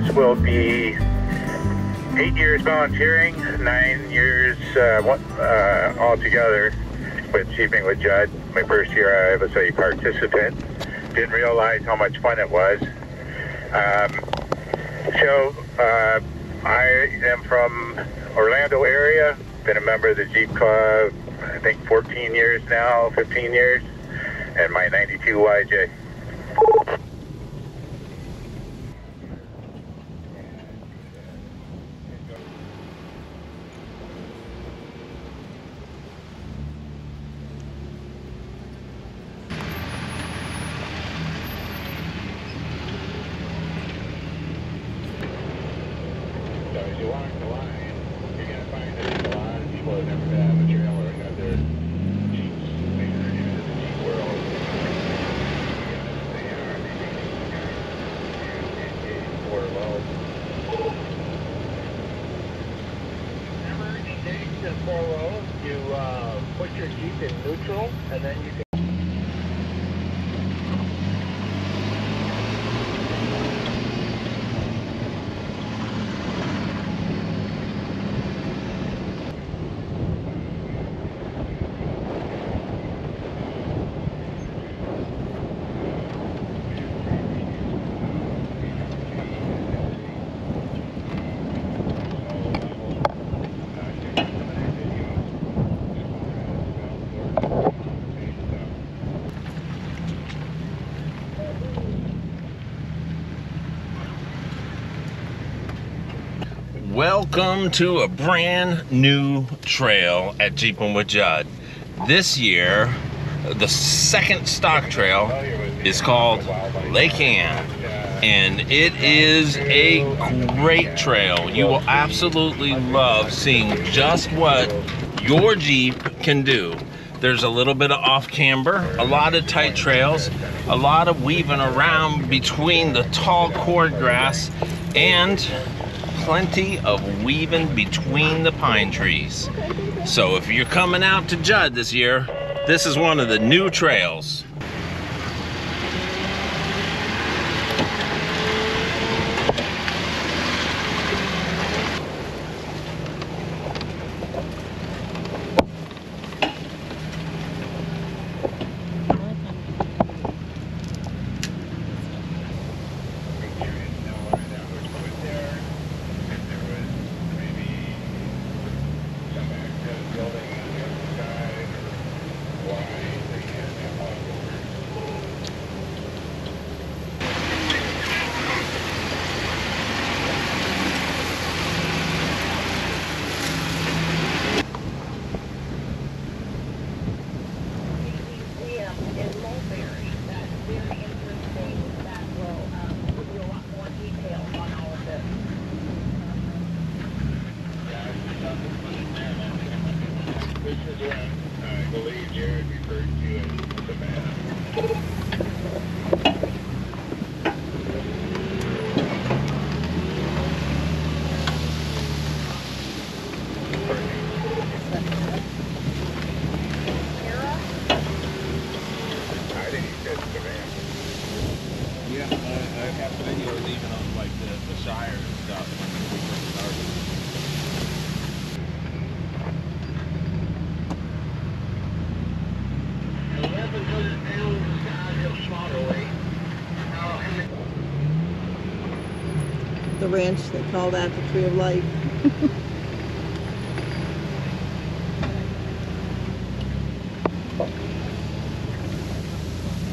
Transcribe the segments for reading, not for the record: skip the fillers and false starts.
This will be 8 years volunteering, 9 years all together with Jeepin' with Judd. My first year I was a participant. Didn't realize how much fun it was. So I am from Orlando area. Been a member of the Jeep Club, I think 14 years now, 15 years, and my 92 YJ. As you walk the line, you're going to find that a lot of people have never been out of a trail or another Jeeps. They are new to the Jeep world. They are in four rows, you put your Jeep in neutral, and then you can welcome to a brand new trail at Jeepin' with Judd. This year, the second stock trail is called Lake Ann, and it is a great trail. You will absolutely love seeing just what your Jeep can do. There's a little bit of off-camber, a lot of tight trails, a lot of weaving around between the tall cord grass, and plenty of weaving between the pine trees. So if you're coming out to Judd this year, this is one of the new trails. I believe Jared referred to it as the man. I think he said the man. Yeah, I have to think they were leaving on like the Shire and stuff when we first started. The ranch, they call that the Tree of Life.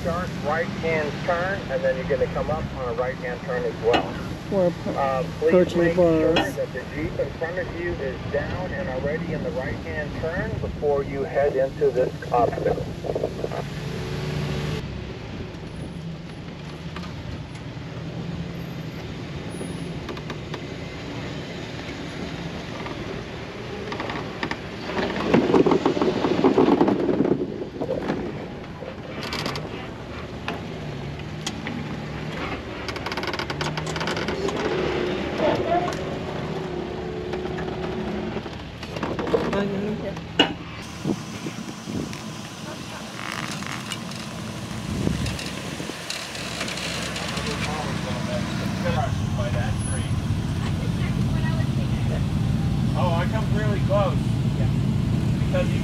Sharp right-hand turn, and then you're going to come up on a right-hand turn as well. Please make sure that the Jeep in front of you is down and already in the right-hand turn before you head into this obstacle. By that tree. really close. Yeah. Because you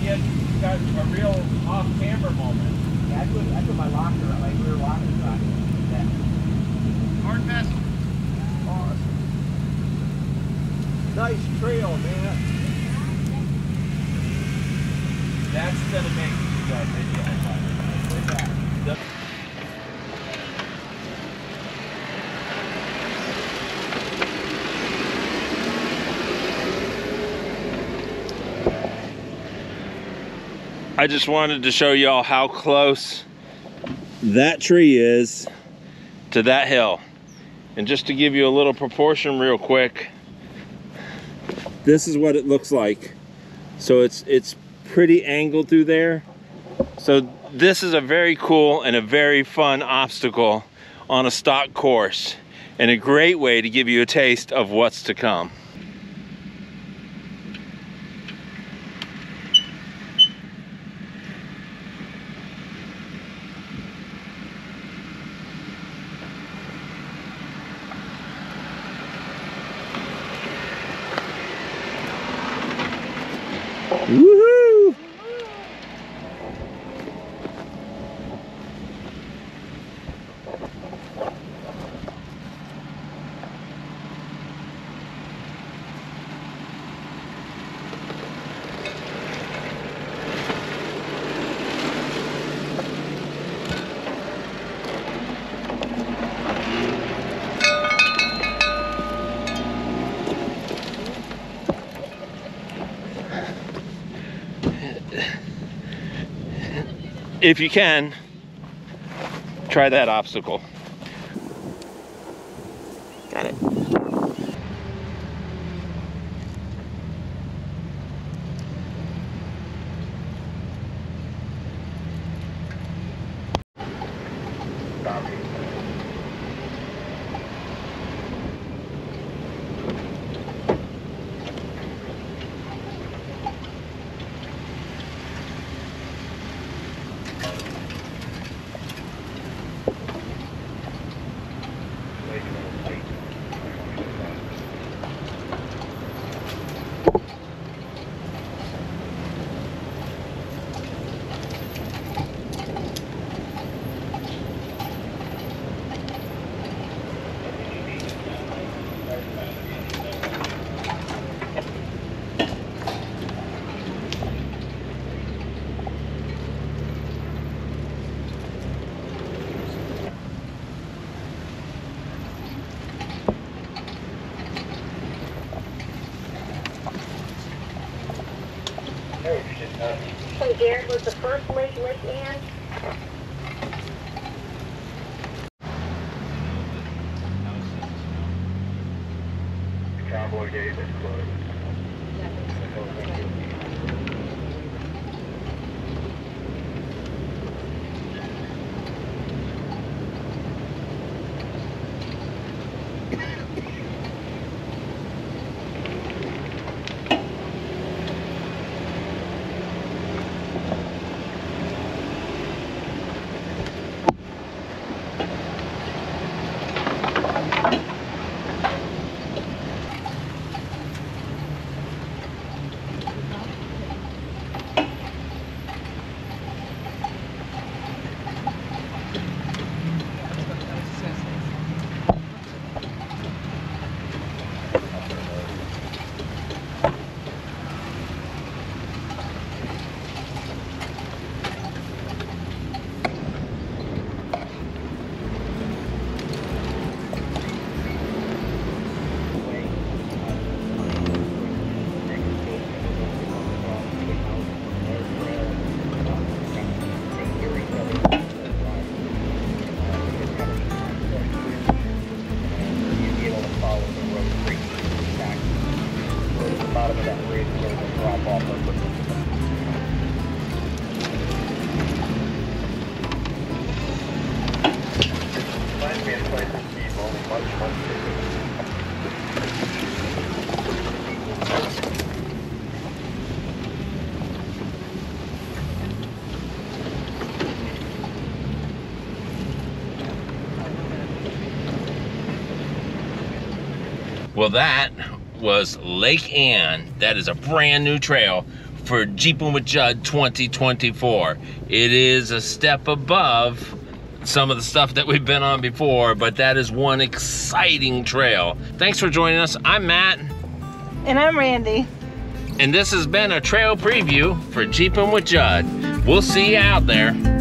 got a real off-camber moment. Yeah, I put my locker on, like rear locker side. Yeah. Hard pass. Awesome. Nice trail, man. That's gonna make you guys video. Look at that. I just wanted to show y'all how close that tree is to that hill. And just to give you a little proportion real quick, this is what it looks like. So it's pretty angled through there. So this is a very cool and a very fun obstacle on a stock course, and a great way to give you a taste of what's to come. Woohoo! If you can, try that obstacle. Got it. St. Garrett was the first lake, Lake Ann. The Cowboy Gate is closed. Well, that was Lake Ann. That is a brand new trail for Jeepin' with Judd 2024. It is a step above some of the stuff that we've been on before, but that is one exciting trail. Thanks for joining us. I'm Matt. And I'm Randy. And this has been a trail preview for Jeepin' with Judd. We'll see you out there.